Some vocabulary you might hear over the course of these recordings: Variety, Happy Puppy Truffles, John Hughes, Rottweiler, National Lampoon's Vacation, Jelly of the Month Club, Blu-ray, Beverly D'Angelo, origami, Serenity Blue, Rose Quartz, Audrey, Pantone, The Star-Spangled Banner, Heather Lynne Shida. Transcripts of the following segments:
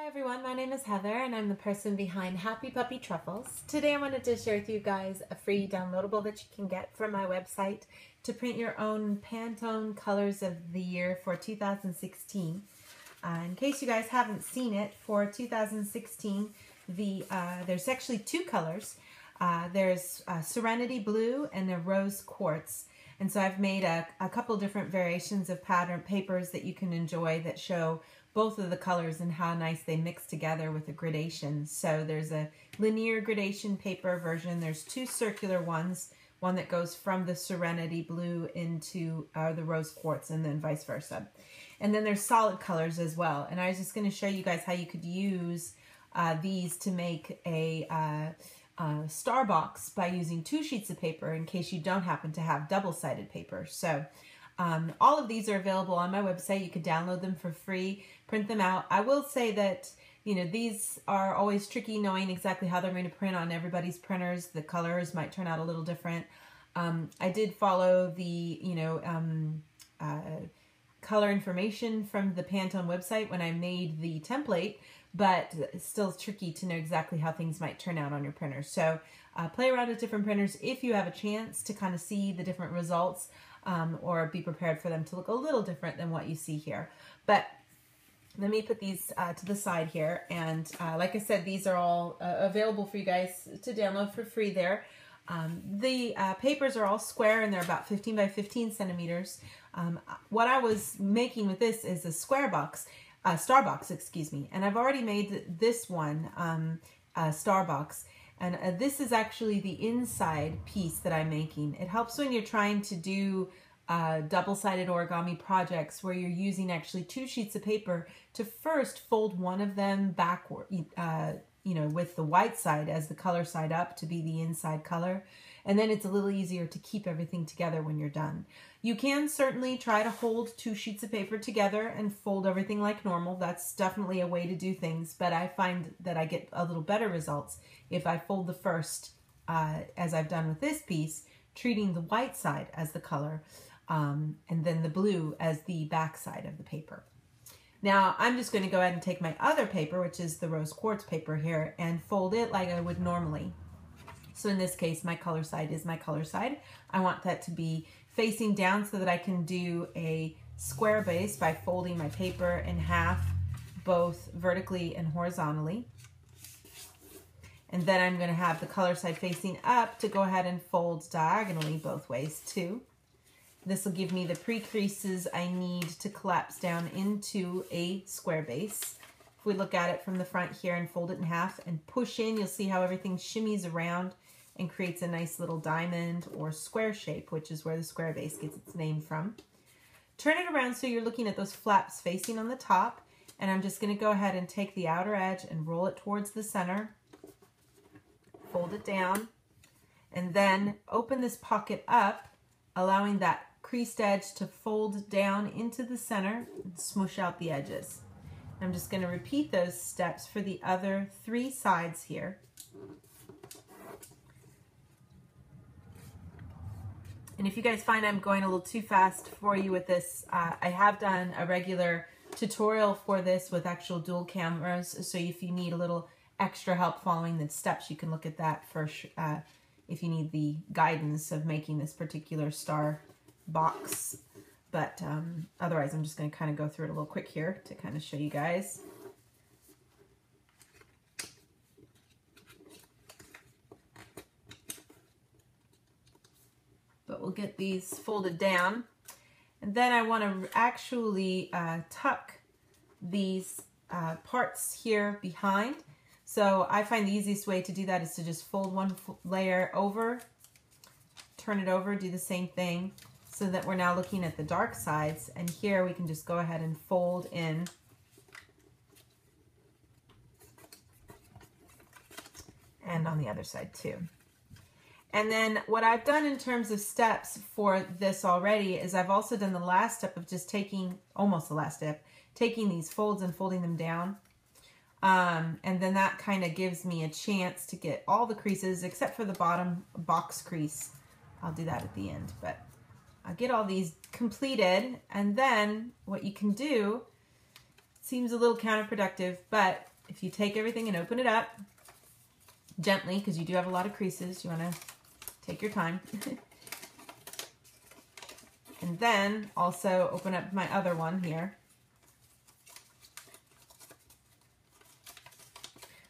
Hi everyone, my name is Heather and I'm the person behind Happy Puppy Truffles. Today I wanted to share with you guys a free downloadable that you can get from my website to print your own Pantone colors of the year for 2016. In case you guys haven't seen it, for 2016 there's actually two colors. There's Serenity Blue and the Rose Quartz. And so I've made a couple different variations of pattern papers that you can enjoy that show both of the colors and how nice they mix together with the gradations. So there's a linear gradation paper version. There's two circular ones, one that goes from the Serenity Blue into the Rose Quartz and then vice versa. And then there's solid colors as well. And I was just going to show you guys how you could use these to make a star box by using two sheets of paper in case you don't happen to have double-sided paper. So all of these are available on my website. You can download them for free, print them out. I will say that, you know, these are always tricky knowing exactly how they're going to print on everybody's printers. The colors might turn out a little different. I did follow the, you know, color information from the Pantone website when I made the template, but it's still tricky to know exactly how things might turn out on your printer. So play around with different printers if you have a chance to kind of see the different results, or be prepared for them to look a little different than what you see here. But let me put these to the side here. And like I said, these are all available for you guys to download for free there. The papers are all square and they're about 15 by 15 centimeters. What I was making with this is a square box, star box, excuse me. And I've already made this one a star box. And this is actually the inside piece that I'm making. It helps when you're trying to do double-sided origami projects where you're using actually two sheets of paper to first fold one of them backward, you know, with the white side as the color side up to be the inside color. And then it's a little easier to keep everything together when you're done. You can certainly try to hold two sheets of paper together and fold everything like normal. That's definitely a way to do things, but I find that I get a little better results if I fold the first, as I've done with this piece, treating the white side as the color, and then the blue as the back side of the paper. Now I'm just going to go ahead and take my other paper, which is the Rose Quartz paper here, and fold it like I would normally. So in this case, my color side is my color side. I want that to be facing down so that I can do a square base by folding my paper in half, both vertically and horizontally. And then I'm going to have the color side facing up to go ahead and fold diagonally both ways too. This will give me the pre-creases I need to collapse down into a square base. If we look at it from the front here and fold it in half and push in, you'll see how everything shimmies around and creates a nice little diamond or square shape, which is where the square base gets its name from. Turn it around so you're looking at those flaps facing on the top, and I'm just going to go ahead and take the outer edge and roll it towards the center, fold it down, and then open this pocket up, allowing that creased edge to fold down into the center and smoosh out the edges. I'm just going to repeat those steps for the other three sides here. And if you guys find I'm going a little too fast for you with this, I have done a regular tutorial for this with actual dual cameras. So if you need a little extra help following the steps, you can look at that first if you need the guidance of making this particular star box, but otherwise I'm just going to kind of go through it a little quick here to kind of show you guys. But we'll get these folded down, and then I want to actually tuck these parts here behind. So I find the easiest way to do that is to just fold one layer over, turn it over, do the same thing. So that we're now looking at the dark sides, and here we can just go ahead and fold in and on the other side too. And then what I've done in terms of steps for this already is I've also done the last step of just taking, almost the last step, taking these folds and folding them down. And then that kind of gives me a chance to get all the creases except for the bottom box crease. I'll do that at the end, but get all these completed, and then what you can do Seems a little counterproductive, but if you take everything and open it up gently, because you do have a lot of creases, you want to take your time. And then also open up my other one here.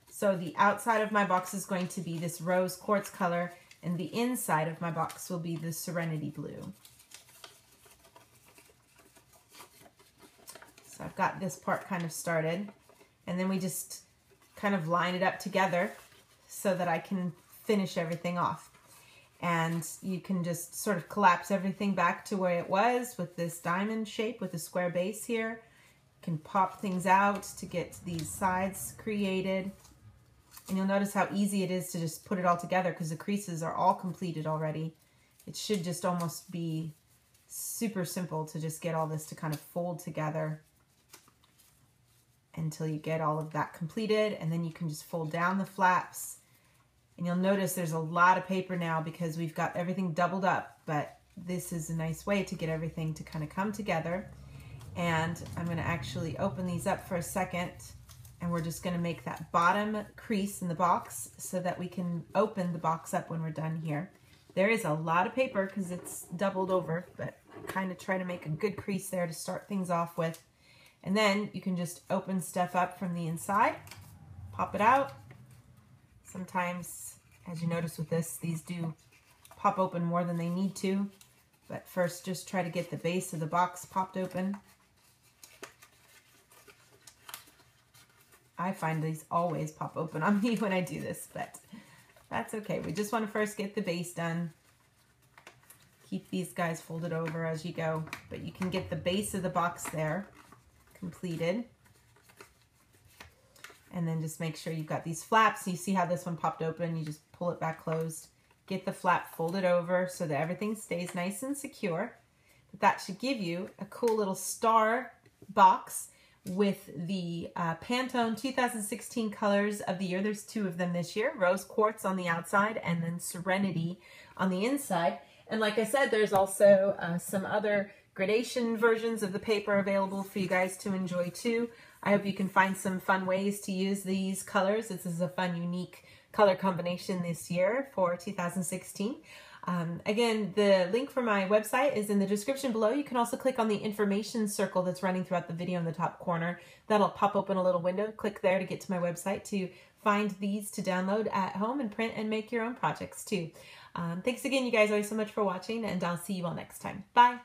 So the outside of my box is going to be this rose quartz color, and the inside of my box will be the Serenity Blue. So I've got this part kind of started, and then we just kind of line it up together so that I can finish everything off. And you can just sort of collapse everything back to where it was with this diamond shape with a square base here. You can pop things out to get these sides created. And you'll notice how easy it is to just put it all together because the creases are all completed already. It should just almost be super simple to just get all this to kind of fold together until you get all of that completed. And then you can just fold down the flaps. And you'll notice there's a lot of paper now because we've got everything doubled up, but this is a nice way to get everything to kind of come together. And I'm going to actually open these up for a second. And we're just going to make that bottom crease in the box so that we can open the box up when we're done here. There is a lot of paper because it's doubled over, but kind of try to make a good crease there to start things off with. And then you can just open stuff up from the inside, pop it out. Sometimes, as you notice with this, these do pop open more than they need to. But first, just try to get the base of the box popped open. I find these always pop open on me when I do this, but that's okay. We just want to first get the base done. Keep these guys folded over as you go, but you can get the base of the box there completed. And then just make sure you've got these flaps. You see how this one popped open? You just pull it back closed. Get the flap folded over so that everything stays nice and secure. But that should give you a cool little star box with the Pantone 2016 colors of the year. There's two of them this year, Rose Quartz on the outside and then Serenity on the inside. And like I said, there's also some other gradation versions of the paper available for you guys to enjoy too. I hope you can find some fun ways to use these colors. This is a fun, unique color combination this year for 2016. Again, the link for my website is in the description below. You can also click on the information circle that's running throughout the video in the top corner. That'll pop open a little window. Click there to get to my website to find these to download at home and print and make your own projects too. Thanks again, you guys, always so much for watching, and I'll see you all next time. Bye.